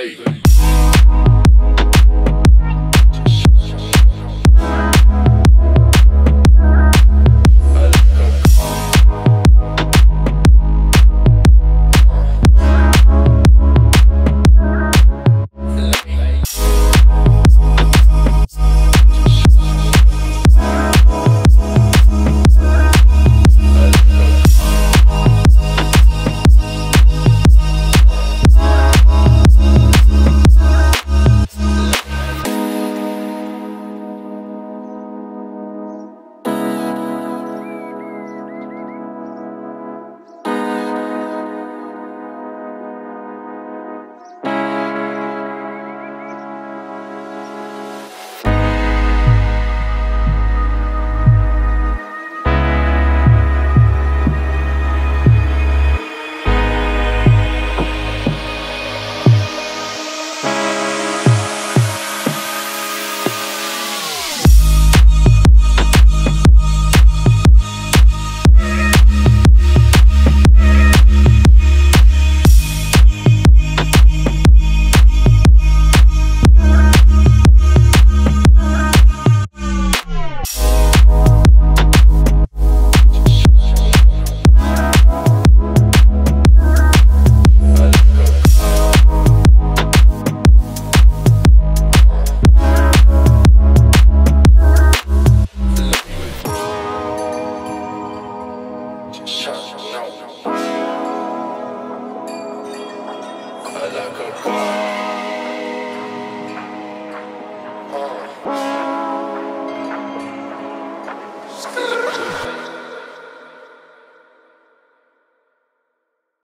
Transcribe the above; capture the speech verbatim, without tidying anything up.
Baby.